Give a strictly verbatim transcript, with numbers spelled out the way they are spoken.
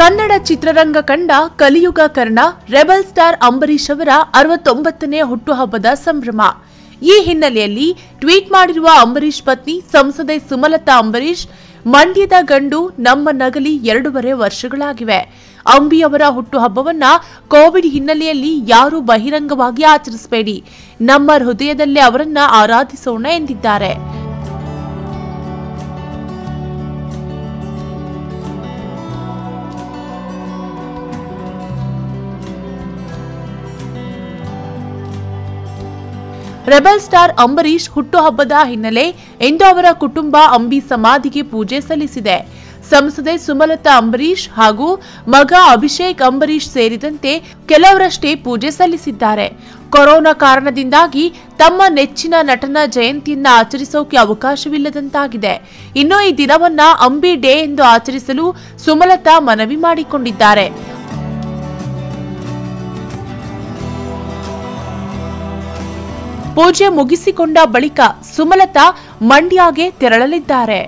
ಕನ್ನಡ ಚಿತ್ರರಂಗ ಕಂಡ ಕಲಿಯುಗ ಕರ್ಣ ರೆಬಲ್ ಸ್ಟಾರ್ ಅಂಬರೀಶ್ ಅವರ ಅರವತ್ತೊಂಬತ್ತನೇ ಹುಟ್ಟುಹಬ್ಬದ ಸಂಭ್ರಮ. ಈ ಹಿನ್ನೆಲೆಯಲ್ಲಿ ಟ್ವೀಟ್ ಮಾಡಿರುವ ಅಂಬರೀಶ್ ಪತ್ನಿ ಸಂಸದೆ ಸುಮಲತಾ ಅಂಬರೀಶ್, ಮಂಡ್ಯದ ಗಂಡು ನಮ್ಮ ನಗಲಿ ಎರಡೂವರೆ ವರ್ಷಗಳಾಗಿವೆ. ಅಂಬಿ ಅವರ ಹುಟ್ಟುಹಬ್ಬವನ್ನ ಕೋವಿಡ್ ಹಿನ್ನೆಲೆಯಲ್ಲಿ ಯಾರು ಬಹಿರಂಗವಾಗಿ ಆಚರಿಸಬೇಡಿ, ನಮ್ಮ ಹೃದಯದಲ್ಲೇ ಅವರನ್ನ ಆರಾಧಿಸೋಣ ಎಂದಿದ್ದಾರೆ. ರೆಬಲ್ ಸ್ಟಾರ್ ಅಂಬರೀಶ್ ಹುಟ್ಟುಹಬ್ಬದ ಹಿನ್ನೆಲೆ ಇಂದು ಅವರ ಕುಟುಂಬ ಅಂಬಿ ಸಮಾಧಿಗೆ ಪೂಜೆ ಸಲ್ಲಿಸಿದೆ. ಸಂಸದೆ ಸುಮಲತಾ ಅಂಬರೀಶ್ ಹಾಗೂ ಮಗ ಅಭಿಷೇಕ್ ಅಂಬರೀಶ್ ಸೇರಿದಂತೆ ಕೆಲವರಷ್ಟೇ ಪೂಜೆ ಸಲ್ಲಿಸಿದ್ದಾರೆ. ಕೊರೋನಾ ಕಾರಣದಿಂದಾಗಿ ತಮ್ಮ ನೆಚ್ಚಿನ ನಟನ ಜಯಂತಿಯನ್ನ ಆಚರಿಸೋಕೆ ಅವಕಾಶವಿಲ್ಲದಂತಾಗಿದೆ. ಇನ್ನು ಈ ದಿನವನ್ನ ಅಂಬಿ ಡೇ ಎಂದು ಆಚರಿಸಲು ಸುಮಲತಾ ಮನವಿ ಮಾಡಿಕೊಂಡಿದ್ದಾರೆ. ಪೂಜೆ ಮುಗಿಸಿಕೊಂಡ ಬಳಿಕ ಸುಮಲತಾ ಮಂಡ್ಯಗೆ ತೆರಳಲಿದ್ದಾರೆ.